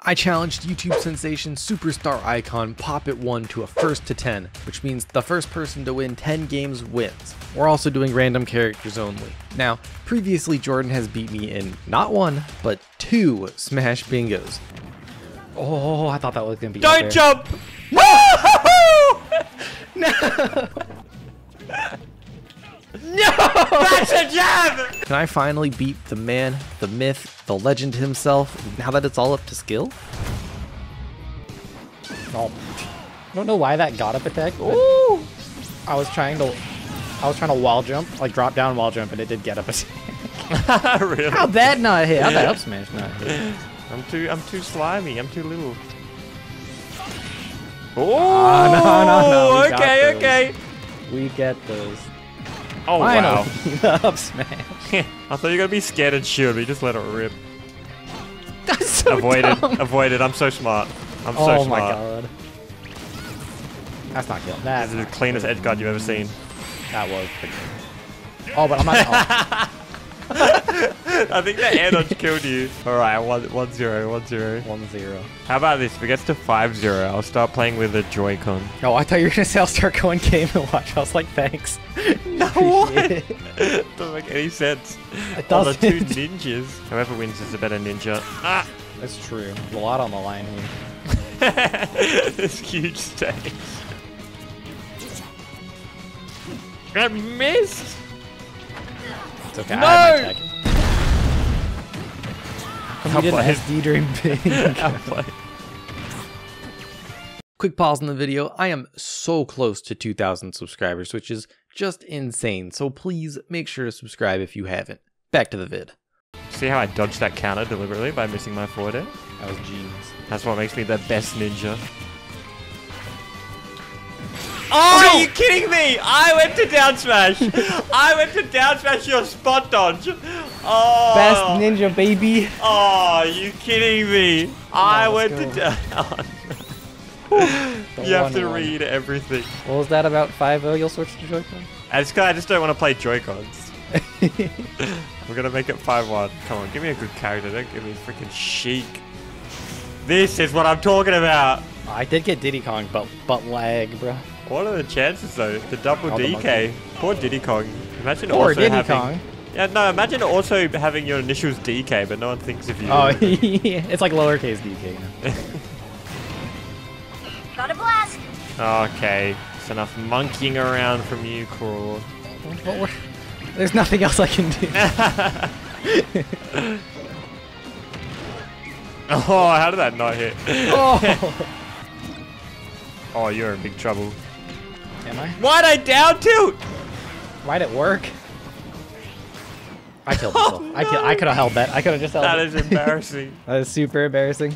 I challenged YouTube sensation superstar icon Poppt1 to a first to 10, which means the first person to win 10 games wins. We're also doing random characters only. Now, previously Jordan has beat me in not one, but two Smash Bingos. Oh, I thought that was gonna be Don't jump! No! No! That's a jab! Can I finally beat the man, the myth, the legend himself, now that it's all up to skill? Oh. I don't know why that got up attack. Ooh! I was trying to wall jump, like drop down wall jump, and it did get up attack. Really? How'd that not hit? How'd that up smash not hit? I'm too slimy, I'm too little. Oh, no, no. Okay. We get those. Oh, wow. Up smash. I thought you were going to be scared and shield me. Just let it rip. That's so dumb. Avoid it. I'm so smart. Oh, my God. That's not good. That's the cleanest edge guard you've ever seen. That was pretty good. Oh, but I'm not. I think that air dodge killed you. All right, 1-0. How about this? If it gets to 5-0, I'll start playing with a Joy-Con. Oh, I thought you were gonna say I'll start going Game & Watch. I was like, thanks. No, what? It doesn't make any sense. It doesn't. Oh, the two ninjas. Whoever wins is a better ninja. Ah, that's true. There's a lot on the line here. This huge stage. I missed. It's okay. No! I did an SD dream big. Quick pause in the video. I am so close to 2,000 subscribers, which is just insane. So please make sure to subscribe if you haven't. Back to the vid. See how I dodged that counter deliberately by missing my forward air? That was genius. That's what makes me the best ninja. Oh, are you kidding me? I went to down smash. I went to down smash your spot dodge. Oh. Best ninja, baby. Oh, are you kidding me? Oh, I went to down. You have to read everything. What was that about 5-0? You'll switch to Joy-Con? I just don't want to play Joy-Cons. We're going to make it 5-1. Come on, give me a good character. Don't give me freaking Sheik. This is what I'm talking about. I did get Diddy Kong, but lag, bro. What are the chances though? The double DK. Poor Diddy Kong. Imagine Poor Diddy Kong. Yeah, no. Imagine also having your initials DK, but no one thinks of you. Oh, yeah. It's like lowercase DK. Got a blast. Okay, it's enough monkeying around from you, Craw. There's nothing else I can do. Oh, how did that not hit? Oh. Oh, you're in big trouble. Am I? Why'd I down tilt? Why'd it work? I killed myself. Oh, no. I could have held that. I could have just held that. That is embarrassing. That is super embarrassing.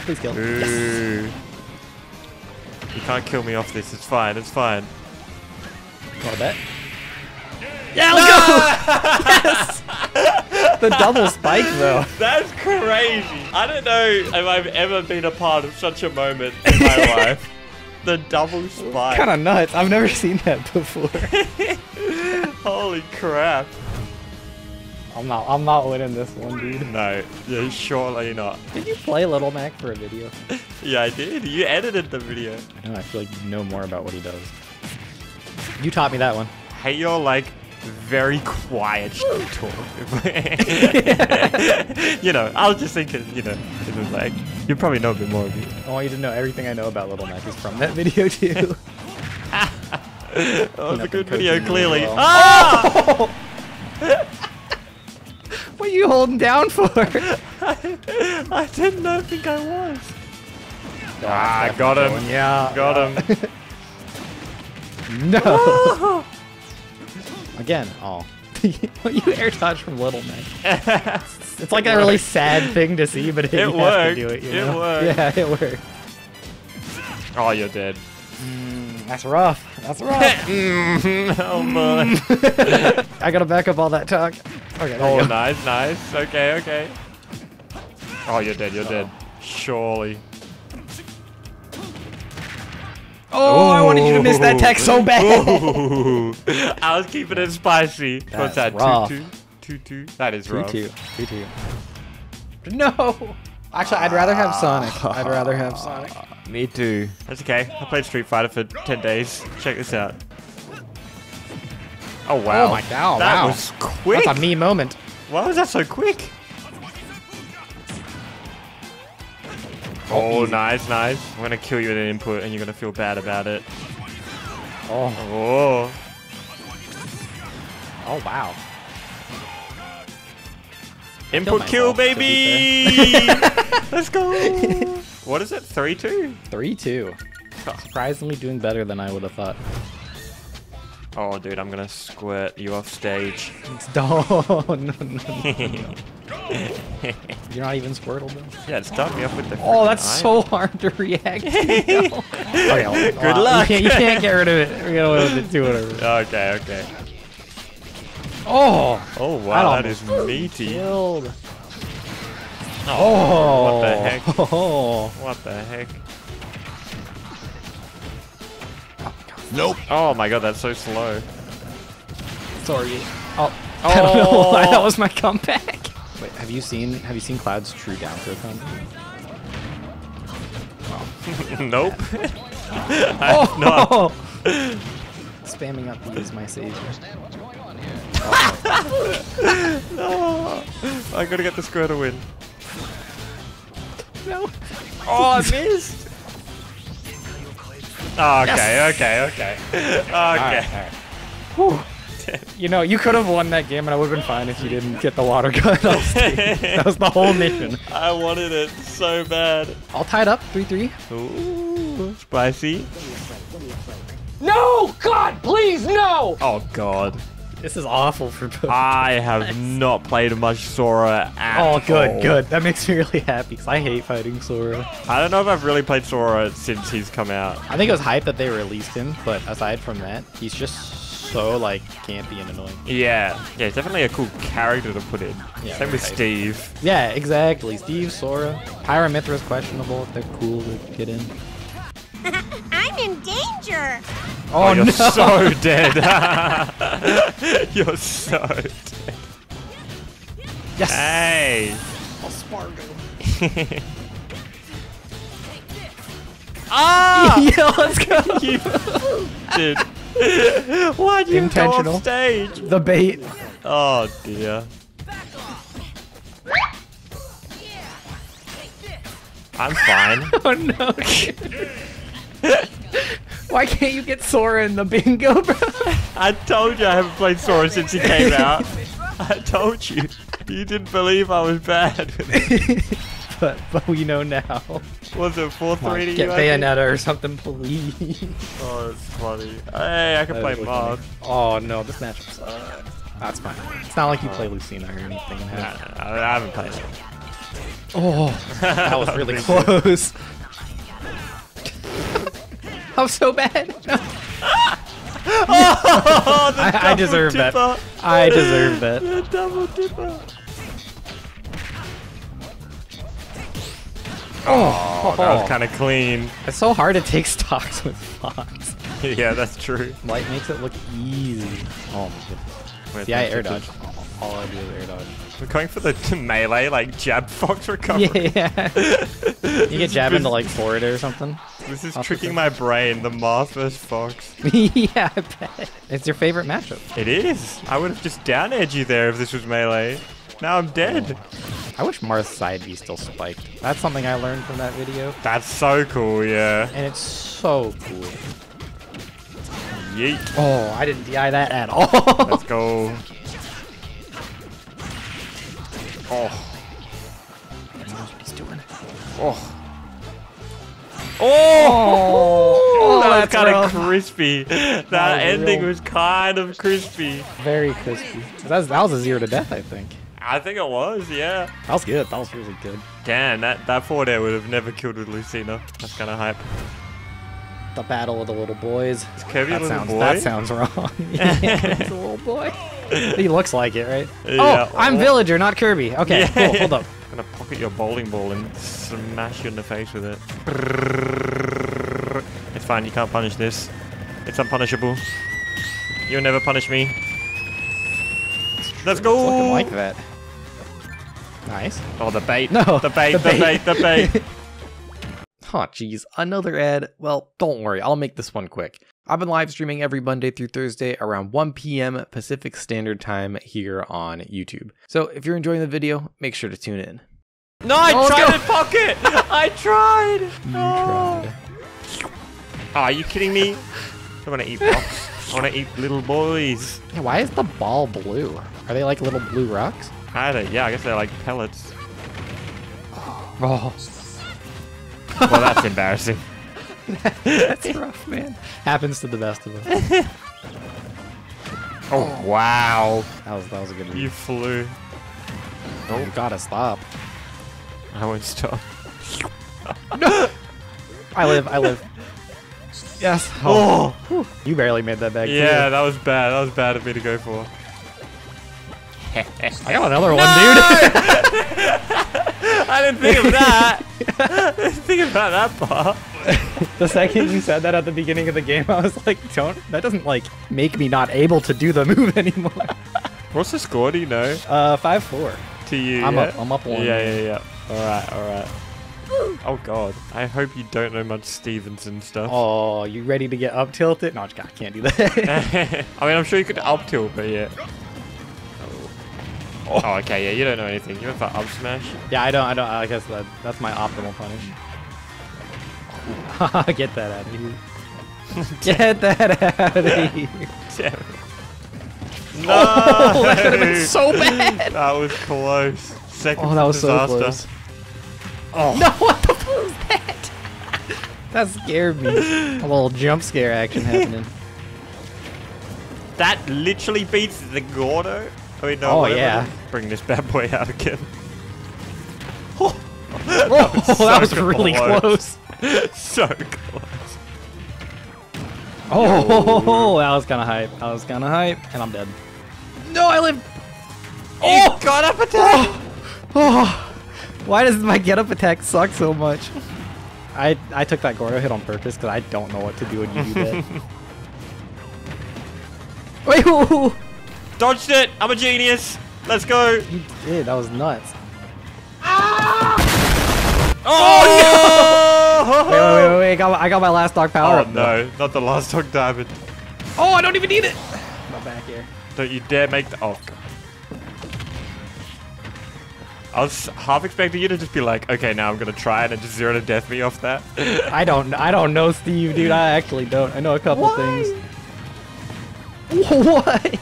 Please kill. Ooh. Yes. You can't kill me off this. It's fine. It's fine. Want a bet? Yeah, let's go! Yes! The double spike, though. That's crazy. I don't know if I've ever been a part of such a moment in my life. The double spike. Kind of nuts. I've never seen that before. Holy crap. I'm not winning this one, dude. No, yeah, surely not. Did you play Little Mac for a video? Yeah, I did. You edited the video. I know. I feel like you know more about what he does. You taught me that one. Hey, you're like... very quiet talk. You know, I was just thinking, you know, it was like, you probably know a bit more of me. I want you to know everything I know about Little Mac is from that video too. That was a good video, clearly. Well. Oh! What are you holding down for? I didn't think I was. Oh, ah, got him. Yeah, got him. No. Oh. Again, oh. You air dodge from Little Mac. It's like a really sad thing to see, but it worked. You have to do it, you know? It worked. Yeah, it worked. Oh, you're dead. That's rough. That's rough. Oh, my. I gotta back up all that talk. Okay, oh, nice, nice. Okay, okay. Oh, you're dead. You're dead. Surely. Oh, ooh. I wanted you to miss that tech so bad. Ooh. I was keeping it spicy. What's that? 2-2? 2-2? That is rough. 2-2. No. Actually, I'd rather have Sonic. I'd rather have Sonic. Me too. That's okay. I played Street Fighter for 10 days. Check this out. Oh, wow. Oh, my God. That was quick. That's a me moment. Why was that so quick? Oh, nice, nice. I'm going to kill you with an input, and you're going to feel bad about it. Oh. Oh. Oh, wow. Input kill, baby! Let's go! What is it? 3-2? 3-2. Surprisingly doing better than I would have thought. Oh, dude, I'm going to squirt you off stage. No. You're not even Squirtle, though? Yeah, it's starting me up with the... Oh, that's so hard to react to. Okay, good luck! You can't get rid of it. We're going to let it do whatever. Okay, okay. Oh! Oh, wow, that is meaty. Killed. Oh! What the heck? What the heck? Nope. Oh my God, that's so slow. Sorry. Oh. I don't know why that was my comeback. Wait, have you seen Cloud's true down throw comeback? Oh. Nope. Oh. Spamming up to use my savior. No. I gotta get the square to win. No. Oh, I missed. Oh, okay, yes. Okay. All right. You know, you could have won that game, and I would have been fine if you didn't get the water gun. That was the whole mission. I wanted it so bad. All tied up, 3-3. Ooh, spicy. No, God, please, no! Oh, God. This is awful for both. I have not played much Sora at all. Oh, good. That makes me really happy because I hate fighting Sora. I don't know if I've really played Sora since he's come out. I think it was hype that they released him, but aside from that, he's just so, like, campy and annoying. Yeah. Yeah, it's definitely a cool character to put in. Yeah, same with Steve. Yeah, exactly. Steve, Sora. Pyramithra's questionable if they're cool to get in. I'm in danger! Oh, you're so dead. You're so dead. Yes. Hey. I'll Spargo. Ah! Yeah, let's go. Dude. Why'd you go off stage? The bait. Oh, dear. I'm fine. Oh, no. Why can't you get Sora in the bingo, bro? I told you I haven't played Sora since he came out. I told you. You didn't believe I was bad. but we know now. Was it 4-3 to you? Get Bayonetta or something, please. Oh, that's funny. Hey, I can play Bob. Oh, no, this match was... That's fine. It's not like you play Lucina or anything. No, I haven't played it. Oh, that was really close. I'm so bad. No. Oh, I deserve that. I deserve that. The double dipper. Oh, that was kind of clean. It's so hard to take stocks with Fox. Yeah, that's true. Light makes it look easy. Oh my goodness. Wait, yeah, I air dodge. All I do is air dodge. We're going for the melee, like, jab Fox recovery. Yeah. You get jabbed into, like, forward or something. This is tricking my brain, the Moth vs. Fox. Yeah, I bet. It's your favorite matchup. It is. I would have just down edged you there if this was melee. Now I'm dead. Oh. I wish Marth's side B still spiked. That's something I learned from that video. That's so cool, yeah. And it's so cool. Yeet. Oh, I didn't DI that at all. Let's go. Oh. He's doing it. Oh. Oh, that was kind of crispy. That ending was kind of crispy. Very crispy. That was a 0 to death, I think. I think it was, yeah. That was good. That was really good. Damn, that forward air would have never killed with Lucina. That's kind of hype. The battle of the little boys. Is Kirby a little boy? That sounds wrong. He's a little boy. He looks like it, right? Yeah. Oh, I'm Villager, not Kirby. Okay, yeah. Cool. Hold up. I'm gonna pocket your bowling ball and smash you in the face with it. It's fine. You can't punish this. It's unpunishable. You'll never punish me. Let's go. It's looking like that. Nice. Oh, the bait. No, the bait. Oh, geez, another ad. Well, don't worry, I'll make this one quick. I've been live streaming every Monday through Thursday around 1 p.m. Pacific Standard Time here on YouTube. So if you're enjoying the video, make sure to tune in. No, I tried to pocket! I tried! You tried. Oh, are you kidding me? I want to eat rocks. I want to eat little boys. Yeah, why is the ball blue? Are they like little blue rocks? Yeah, I guess they're like pellets. Oh. Well, that's embarrassing. That's rough, man. Happens to the best of us. Oh, wow. That was a good one. You flew. Oh, you gotta stop. I won't stop. No! I live. Yes. Oh. Oh. You barely made that back. Yeah, too. That was bad. That was bad of me to go for. I got another one, dude. I didn't think of that. I didn't think about that part. The second you said that at the beginning of the game, I was like, don't. That doesn't like make me not able to do the move anymore. What's the score? Do you know? 5-4. To you. I'm up one. Yeah. All right. Oh God! I hope you don't know much Stevenson stuff. Oh, you ready to get up tilted? No, I can't do that. I mean, I'm sure you could up tilt, but yeah. Oh, okay, yeah, you don't know anything. You went for up smash? Yeah, I don't. I guess that's my optimal punish. Get that out of here. Get that out of here. Damn it. No! Oh, that could have been so bad. That was close. Second. Oh, that was disaster. So close. Oh. No, what the fuck was that? That scared me. A little jump scare action happening. That literally beats the Gordo. I mean, no, oh, yeah. Bring this bad boy out again. Oh, that was really close. So close. Oh, that was kind of hype. And I'm dead. No, I live. Oh, got up attack. Oh. Why does my get up attack suck so much? I took that Gordo hit on purpose because I don't know what to do when you do that. Wait, whoa. Dodged it! I'm a genius! Let's go! You did, that was nuts. Ah! Oh, no! Wait, I got my last dog power. Oh no, not the last dog diamond. Oh, I don't even need it! My back air. Don't you dare make the... Oh, God. I was half expecting you to just be like, okay, now I'm gonna try it and just zero to death me off that. I don't know, Steve, dude. I actually don't. I know a couple things. What?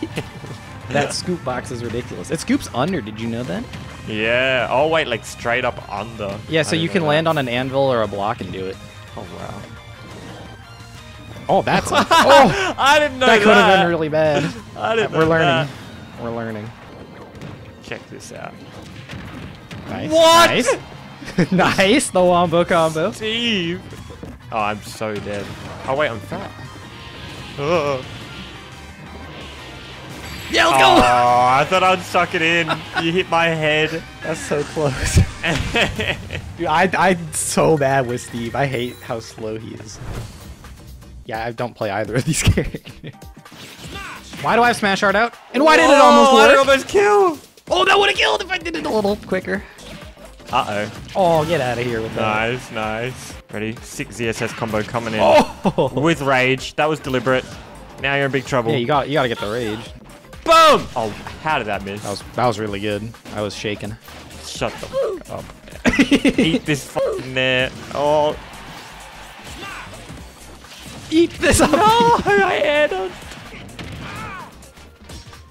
That scoop box is ridiculous. It scoops under, did you know that? Yeah. Oh, wait, like straight up under. Yeah, so you can land on an anvil or a block and do it. Oh, wow. Oh, that's... oh, I didn't know that. That could have been really bad. I didn't know that. We're learning. Check this out. Nice. What? Nice. Nice, the wombo combo. Steve. Oh, I'm so dead. Oh, wait, I'm fat. Oh. Yeah, let's go! Oh, I thought I'd suck it in. You hit my head. That's so close. Dude, I'm so bad with Steve. I hate how slow he is. Yeah, I don't play either of these characters. Why do I have Smash Art out? And why did it almost work? I almost killed. Oh, that would have killed if I did it a little quicker. Uh-oh. Oh, get out of here with that. Nice. Ready? 6 ZSS combo coming in. Oh. With Rage. That was deliberate. Now you're in big trouble. Yeah, you gotta get the Rage. Boom! Oh, how did that miss? That was really good. I was shaking. Shut the fuck up. Eat this fucking net. Oh. Eat this up. No, I had it.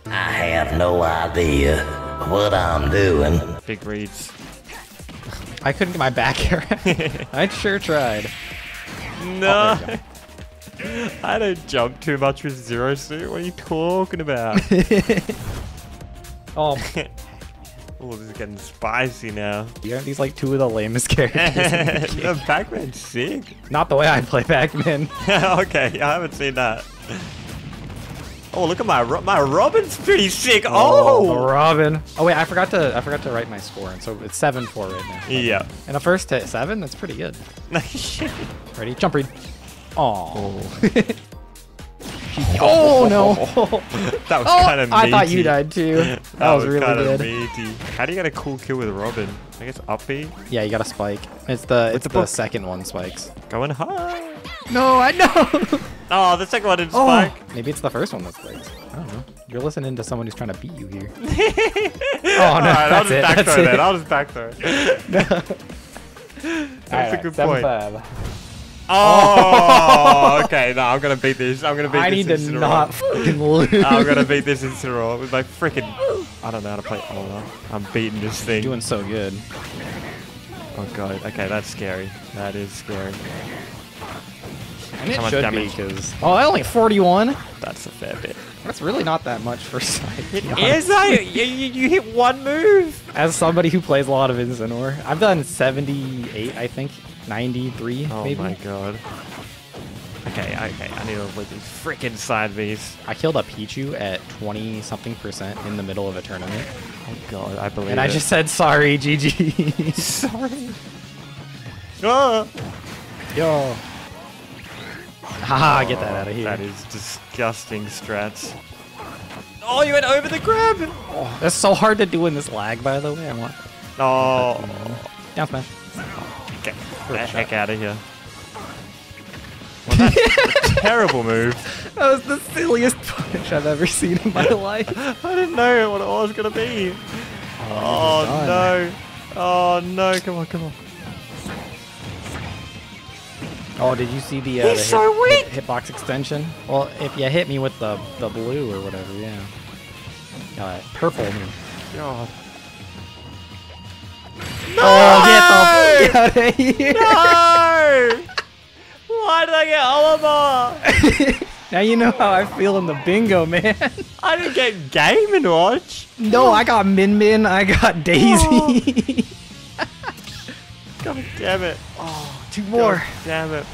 I have no idea what I'm doing. Big reads. I couldn't get my back here. I sure tried. No. Oh, I don't jump too much with Zero Suit. What are you talking about? Oh. Oh, this is getting spicy now. You have these like two of the lamest characters. Yeah, Pac-Man's sick. Not the way I play Pac-Man. Okay, I haven't seen that. Oh, look at my Robin's pretty sick. Oh, Robin. Oh wait, I forgot to write my score, and so it's 7-4 right now. Yeah. And the first hit 7. That's pretty good. Ready? Jump read. Oh. Oh no! That was kind of meaty. I thought you died too. That was really good. Meaty. How do you get a cool kill with Robin? I guess uppy. Yeah, you got a spike. It's the second one spikes. Going high. No, I know. Oh, the second one didn't spike. Maybe it's the first one that spikes. I don't know. You're listening to someone who's trying to beat you here. Oh no! That's it. I'll just back throw that. I'll just back throw it. That's a good point. 7-5. Oh, okay. No, I'm gonna beat this. I'm gonna beat this. I need to not fucking lose. I'm gonna beat this Incineroar with my freaking. I don't know how to play Ola. I'm beating this thing. You're doing so good. Oh god. Okay, that's scary. That is scary. And it should be because. Oh, I only 41. That's a fair bit. That's really not that much for sight. It is. You hit one move. As somebody who plays a lot of Incineroar, I've done 78, I think. 93, maybe? Oh my god. Okay, okay, I need to avoid these freaking side Vs. I killed a Pichu at 20-something% in the middle of a tournament. Oh god, I believe it. And I just said, sorry, GG. Sorry. Oh. Yo. Haha, get that out of here. That is disgusting strats. Oh, you went over the grab! Oh, that's so hard to do in this lag, by the way. I want. Oh. Down smash. Get the heck out of here. Well, that's a terrible move. That was the silliest punch I've ever seen in my life. I didn't know what it was going to be. Oh, no. Oh, no. Come on, come on. Oh, did you see the so weak. Hitbox extension? Well, if you hit me with the blue or whatever, yeah. Purple. God. No! Oh, get the out of here! No! Why did I get Olimar? Now you know how I feel in the bingo, man. I didn't get Game & Watch. No, I got Min Min. I got Daisy. Oh. God damn it. Oh, two more. God damn it.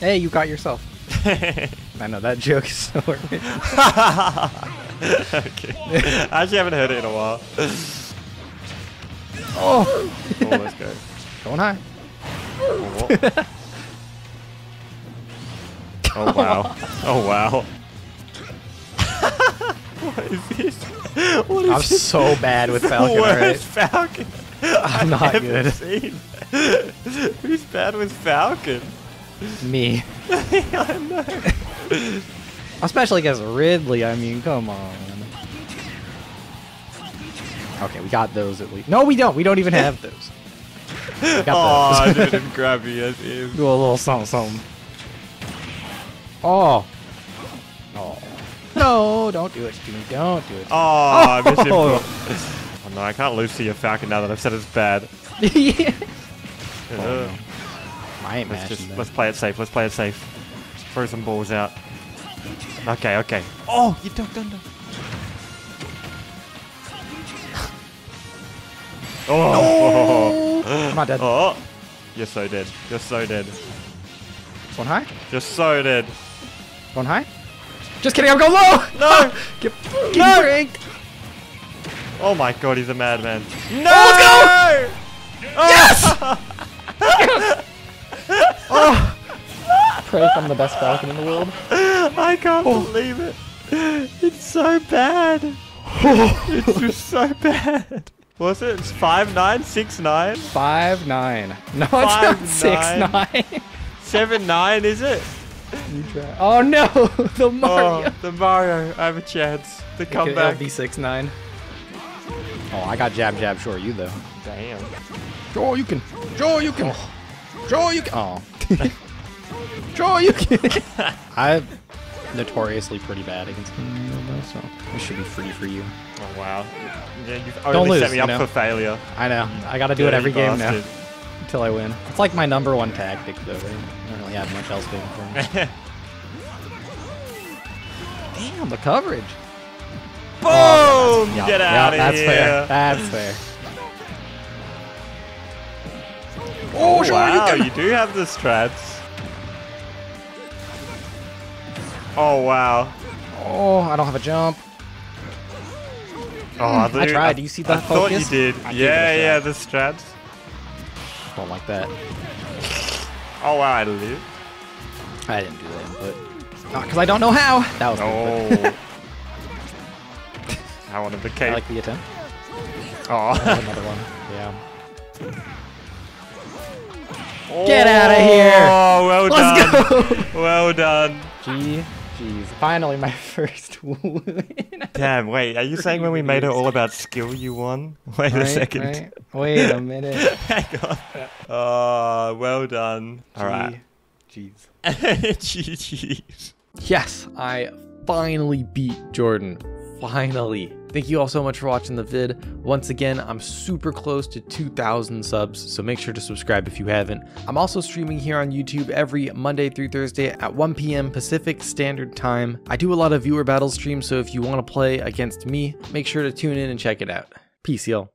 Hey, you got yourself. I know, that joke is so weird. Okay. I actually haven't heard it in a while. Oh. Oh, let's go. Going high. Oh, oh wow. Oh wow. What is this? What is I'm this? So bad with Falcon, right? Falcon. I'm not good. Who's bad with Falcon? Me. I know. Especially against Ridley, I mean, come on. Okay, we got those at least. No, we don't. We don't even have those. We got those. I didn't grab you. Yes, yes. Do a little something, something. Oh. Oh. No, don't do it, Jimmy. Don't do it. Oh, I missed him. Oh, no, I can't lose to your Falcon now that I've said it's bad. Yeah. Oh, no. I ain't let's play it safe. Let's play it safe. Throw some balls out. Okay, okay. Oh, you ducked under. Oh, no! I'm not dead. Oh, you're so dead. You're so dead. Going high? You're so dead. Going high? Just kidding, I'm going low! No! Get ranked! Oh my god, he's a madman. No! Oh, let's go! Oh. Yes! Oh. Pray if I'm the best Falcon in the world. I can't believe it. It's so bad. It's just so bad. What's it? It's 5-9, 6-9. 5-9. No, it's not 6-9. 7-9, is it? You try. Oh no, the Mario. Oh, the Mario. I have a chance. The comeback. It'll be 6-9. Oh, I got jab, jab, short. You though. Damn. Joe, you can. Joe, you can. Joe, you can. Oh. Joe, you can. I'm notoriously pretty bad against Nintendo, so it should be free for you. Oh wow. Yeah, you've only set me up for failure. I know. I gotta do it every game now. Until I win. It's like my number one tactic, though. Right? I don't really have much else going for me. Damn, the coverage. Boom! Oh, yeah, get out of here. Fair. That's fair. Oh, wow. You do have the strats. Oh, wow. Oh, I don't have a jump. Oh, I tried. Do you see that focus? I thought you did. Yeah, the strats. Don't like that. Oh, wow, I didn't do that, but Not because I don't know how. That was no. I wanted the cake. I like the attempt. Oh, another one. Yeah. Oh, get out of here. Oh, well Let's done. Go. Well done. Jeez. Finally, my first win. Damn. Wait. Are you saying when we made it all about skill, you won? Wait a second. Wait a minute. Hang on. Oh, well done. All right. Jeez. Jeez. Yes, I finally beat Jordan. Finally. Thank you all so much for watching the vid. Once again, I'm super close to 2,000 subs, so make sure to subscribe if you haven't. I'm also streaming here on YouTube every Monday through Thursday at 1 p.m. Pacific Standard Time. I do a lot of viewer battle streams, so if you want to play against me, make sure to tune in and check it out. Peace, y'all.